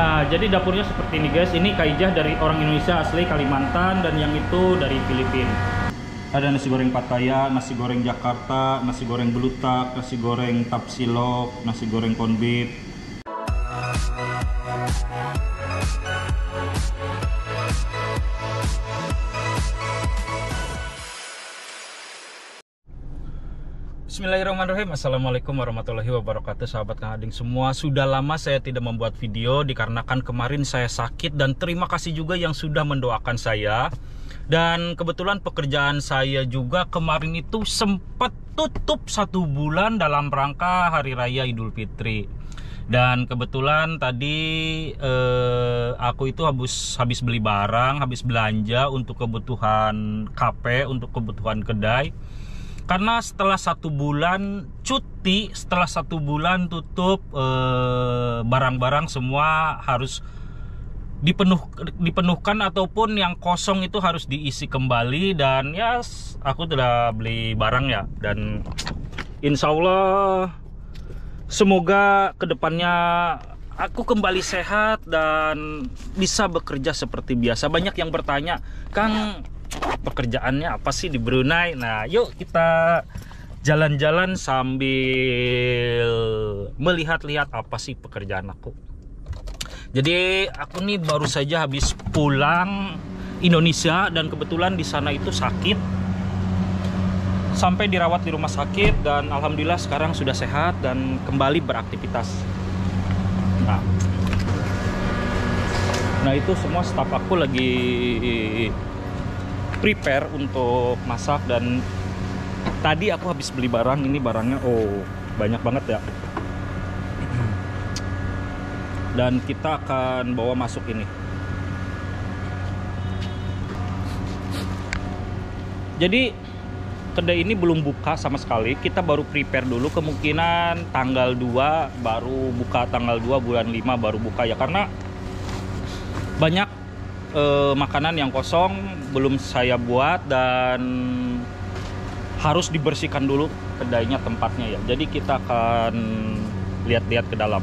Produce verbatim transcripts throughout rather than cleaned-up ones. Nah, jadi dapurnya seperti ini guys. Ini kaijah dari orang Indonesia asli Kalimantan, dan yang itu dari Filipina. Ada nasi goreng Pattaya, nasi goreng Jakarta, nasi goreng belutak, nasi goreng tapsilok, nasi goreng konbit. Bismillahirrahmanirrahim. Assalamualaikum warahmatullahi wabarakatuh. Sahabat Kang Ading semua, sudah lama saya tidak membuat video dikarenakan kemarin saya sakit, dan terima kasih juga yang sudah mendoakan saya. Dan kebetulan pekerjaan saya juga kemarin itu sempat tutup satu bulan dalam rangka Hari Raya Idul Fitri. Dan kebetulan tadi eh, aku itu habis, habis beli barang, habis belanja untuk kebutuhan kafe, untuk kebutuhan kedai. Karena setelah satu bulan cuti, setelah satu bulan tutup, barang-barang eh, semua harus dipenuh, dipenuhkan ataupun yang kosong itu harus diisi kembali. Dan ya aku sudah beli barang ya, dan insya Allah semoga kedepannya aku kembali sehat dan bisa bekerja seperti biasa. Banyak yang bertanya, Kang, pekerjaannya apa sih di Brunei? Nah, yuk kita jalan-jalan sambil melihat-lihat apa sih pekerjaan aku. Jadi aku nih baru saja habis pulang Indonesia, dan kebetulan di sana itu sakit, sampai dirawat di rumah sakit, dan alhamdulillah sekarang sudah sehat dan kembali beraktivitas. Nah, nah itu semua staf aku lagi prepare untuk masak, dan tadi aku habis beli barang. Ini barangnya oh banyak banget ya, dan kita akan bawa masuk ini. Jadi kedai ini belum buka sama sekali, kita baru prepare dulu, kemungkinan tanggal dua baru buka, tanggal dua bulan lima baru buka ya, karena banyak eh, makanan yang kosong belum saya buat dan harus dibersihkan dulu kedainya, tempatnya ya. Jadi kita akan lihat-lihat ke dalam.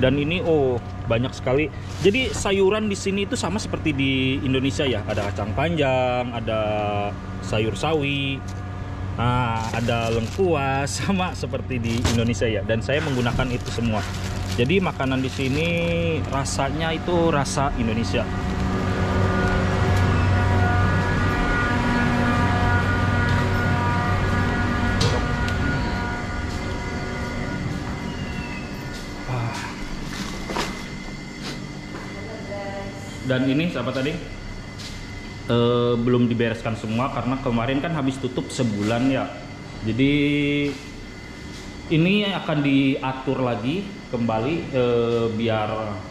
Dan ini oh banyak sekali. Jadi sayuran di sini itu sama seperti di Indonesia ya. Ada kacang panjang, ada sayur sawi, nah, ada lengkuas, sama seperti di Indonesia ya. Dan saya menggunakan itu semua. Jadi makanan di sini rasanya itu rasa Indonesia. Dan ini sahabat tadi e, belum dibereskan semua karena kemarin kan habis tutup sebulan ya. Jadi ini akan diatur lagi kembali e, biar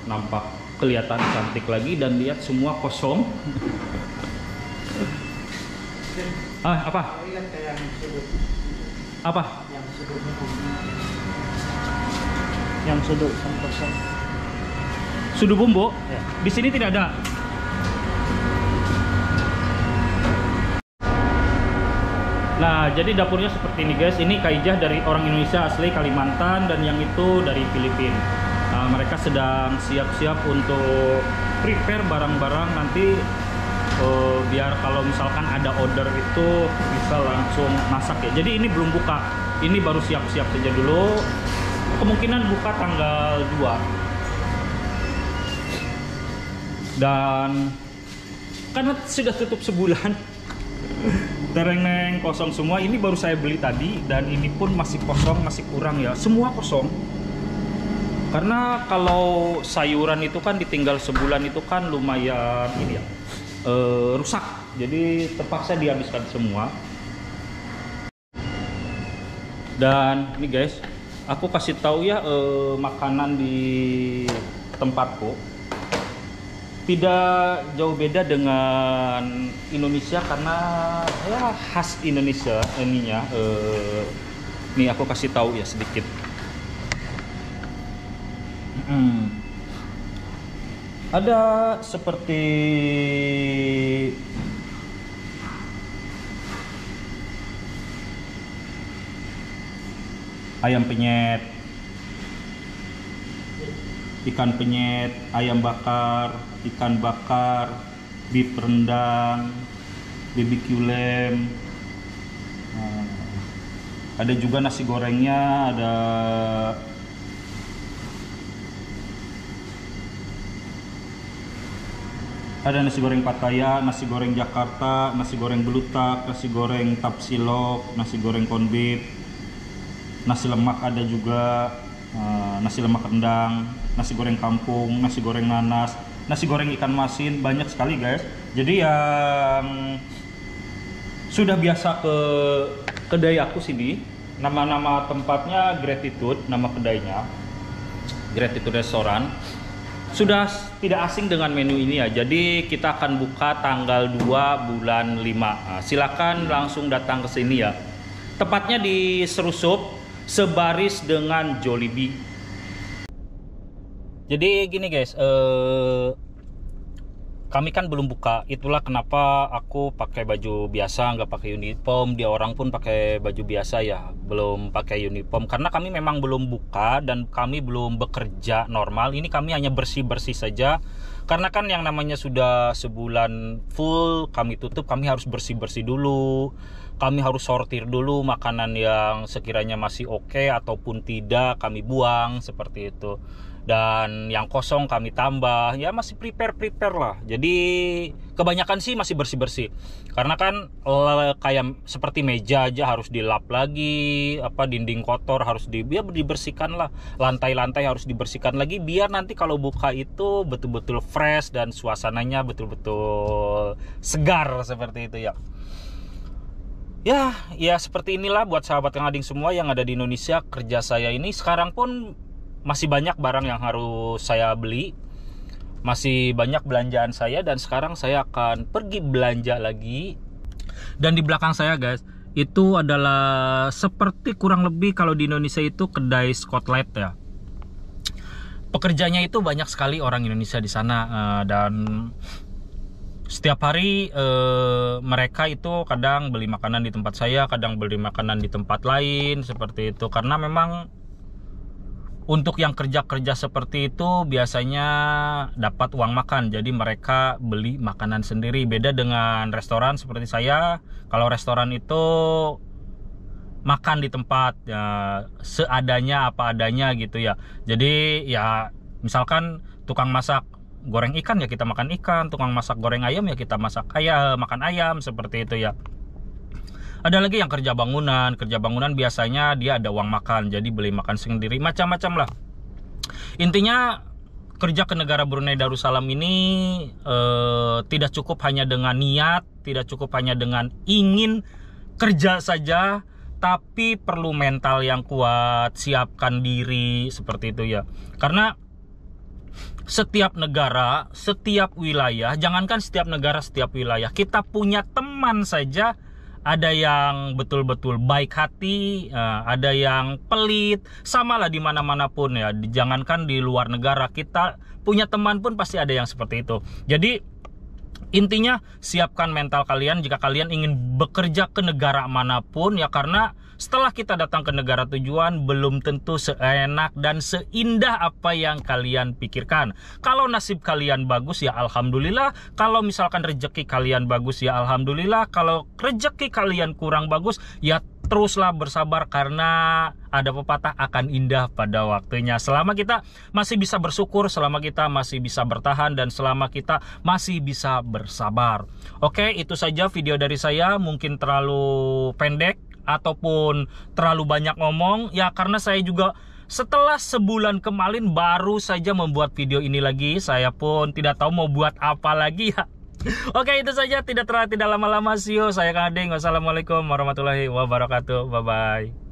nampak kelihatan cantik lagi, dan lihat semua kosong. Ah apa? Apa? Yang sudut. Yang sudut kosong. Sudu bumbu ya. Di sini tidak ada. Nah, jadi dapurnya seperti ini guys. Ini kaijah dari orang Indonesia asli Kalimantan, dan yang itu dari Filipina. Nah, mereka sedang siap-siap untuk prepare barang-barang nanti eh, biar kalau misalkan ada order itu bisa langsung masak ya. Jadi ini belum buka, ini baru siap-siap saja dulu. Kemungkinan buka tanggal dua. Dan karena sudah tutup sebulan, tereng-neng kosong semua. Ini baru saya beli tadi, dan ini pun masih kosong, masih kurang ya. Semua kosong. Karena kalau sayuran itu kan ditinggal sebulan itu kan lumayan ini ya, e, rusak. Jadi terpaksa dihabiskan semua. Dan ini guys, aku kasih tahu ya e, makanan di tempatku. Tidak jauh beda dengan Indonesia, karena ya khas Indonesia ininya. Eh, nih aku kasih tahu ya sedikit. Hmm. Ada seperti ayam penyet, ikan penyet, ayam bakar, ikan bakar, beef rendang, B B Q lamb. Nah, ada juga nasi gorengnya, ada ada nasi goreng Pattaya, nasi goreng Jakarta, nasi goreng belutak, nasi goreng tapsilok, nasi goreng konbib, nasi lemak ada juga, nasi lemak rendang, nasi goreng kampung, nasi goreng nanas, nasi goreng ikan masin, banyak sekali guys. Jadi yang sudah biasa ke kedai aku sini, nama-nama tempatnya Gratitude, nama kedainya Gratitude Restoran, sudah tidak asing dengan menu ini ya. Jadi kita akan buka tanggal dua bulan lima. Nah, silakan langsung datang ke sini ya. Tepatnya di Serusup, sebaris dengan Jollibee. Jadi gini guys, eh, kami kan belum buka. Itulah kenapa aku pakai baju biasa, nggak pakai uniform. Dia orang pun pakai baju biasa ya, belum pakai uniform, karena kami memang belum buka dan kami belum bekerja normal. Ini kami hanya bersih-bersih saja, karena kan yang namanya sudah sebulan full kami tutup, kami harus bersih-bersih dulu, kami harus sortir dulu makanan yang sekiranya masih oke ataupun tidak kami buang seperti itu, dan yang kosong kami tambah ya, masih prepare-prepare lah. Jadi kebanyakan sih masih bersih-bersih, karena kan kayak seperti meja aja harus dilap lagi, apa dinding kotor harus di, ya, dibersihkan lah, lantai-lantai harus dibersihkan lagi biar nanti kalau buka itu betul-betul fresh dan suasananya betul-betul segar seperti itu ya. Ya, ya seperti inilah buat sahabat Kang Ading semua yang ada di Indonesia, kerja saya ini sekarang pun masih banyak barang yang harus saya beli, masih banyak belanjaan saya, dan sekarang saya akan pergi belanja lagi. Dan di belakang saya guys, itu adalah seperti kurang lebih kalau di Indonesia itu kedai Scotlet ya. Pekerjanya itu banyak sekali orang Indonesia di sana, dan setiap hari eh, mereka itu kadang beli makanan di tempat saya, kadang beli makanan di tempat lain seperti itu. Karena memang untuk yang kerja-kerja seperti itu biasanya dapat uang makan, jadi mereka beli makanan sendiri. Beda dengan restoran seperti saya, kalau restoran itu makan di tempat ya, seadanya apa adanya gitu ya. Jadi ya misalkan tukang masak goreng ikan ya kita makan ikan, tukang masak goreng ayam ya kita masak ayam, makan ayam seperti itu ya. Ada lagi yang kerja bangunan, kerja bangunan biasanya dia ada uang makan, jadi beli makan sendiri, macam-macam lah. Intinya kerja ke negara Brunei Darussalam ini eh, tidak cukup hanya dengan niat, tidak cukup hanya dengan ingin kerja saja, tapi perlu mental yang kuat, siapkan diri seperti itu ya. Karena setiap negara, setiap wilayah, jangankan setiap negara, setiap wilayah, kita punya teman saja ada yang betul-betul baik hati, ada yang pelit, samalah di mana-mana pun ya. Jangankan di luar negara, kita punya teman pun pasti ada yang seperti itu. Jadi intinya siapkan mental kalian jika kalian ingin bekerja ke negara manapun ya, karena setelah kita datang ke negara tujuan belum tentu seenak dan seindah apa yang kalian pikirkan. Kalau nasib kalian bagus ya alhamdulillah, kalau misalkan rejeki kalian bagus ya alhamdulillah, kalau rejeki kalian kurang bagus ya teruslah bersabar, karena ada pepatah akan indah pada waktunya. Selama kita masih bisa bersyukur, selama kita masih bisa bertahan, dan selama kita masih bisa bersabar. Oke, itu saja video dari saya, mungkin terlalu pendek ataupun terlalu banyak ngomong ya, karena saya juga setelah sebulan kemarin baru saja membuat video ini lagi. Saya pun tidak tahu mau buat apa lagi ya. Oke, itu saja, tidak terlalu tidak lama-lama. See you, saya Kang Ading. Wassalamualaikum warahmatullahi wabarakatuh. Bye bye.